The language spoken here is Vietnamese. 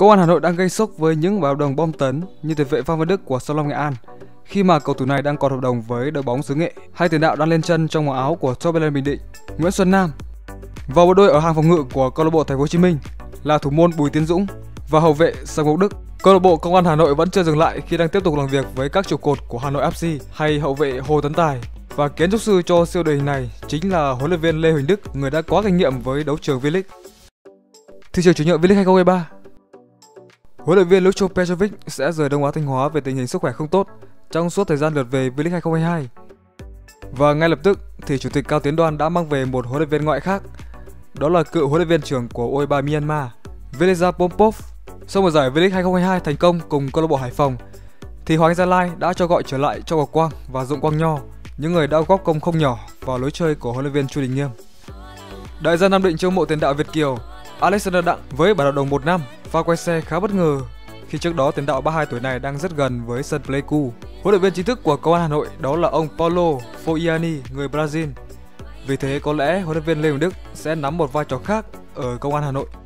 Công an Hà Nội đang gây sốc với những hợp đồng bom tấn như tiền vệ Phan Văn Đức của Sông Long Nghệ An, khi mà cầu thủ này đang còn hợp đồng với đội bóng xứ Nghệ. Hai tiền đạo đang lên chân trong màu áo của Chơ Bình Định, Nguyễn Xuân Nam. Vào bộ đôi ở hàng phòng ngự của câu lạc bộ Thành phố Hồ Chí Minh là thủ môn Bùi Tiến Dũng và hậu vệ Sông Ngọc Đức. Câu lạc bộ Công an Hà Nội vẫn chưa dừng lại khi đang tiếp tục làm việc với các trụ cột của Hà Nội FC hay hậu vệ Hồ Tấn Tài. Và kiến trúc sư cho siêu đội hình này chính là huấn luyện viên Lê Huỳnh Đức, người đã có kinh nghiệm với đấu trường V-League. Thị trường chuyển nhượng V-League 2023. Huấn luyện viên Lucho Petrovic sẽ rời Đông Á Thanh Hóa vì tình hình sức khỏe không tốt trong suốt thời gian lượt về V-League 2022. Và ngay lập tức thì chủ tịch Cao Tiến Đoan đã mang về một huấn luyện viên ngoại khác, đó là cựu huấn luyện viên trưởng của OIBA Myanmar, Viliza Pompov. Sau một giải V-League 2022 thành công cùng câu lạc bộ Hải Phòng, thì Hoàng Gia Lai đã cho gọi trở lại cho Ngọc Quang và Dũng Quang Nho, những người đã góp công không nhỏ vào lối chơi của huấn luyện viên Chu Đình Nghiêm. Đại gia Nam Định chiêu mộ tiền đạo Việt kiều Alexander Đặng với bản hợp đồng 1 năm. Pha quay xe khá bất ngờ khi trước đó tiền đạo 32 tuổi này đang rất gần với sân Pleiku. Huấn luyện viên chính thức của Công an Hà Nội đó là ông Paulo Foyani, người Brazil. Vì thế có lẽ huấn luyện viên Lê Huỳnh Đức sẽ nắm một vai trò khác ở Công an Hà Nội.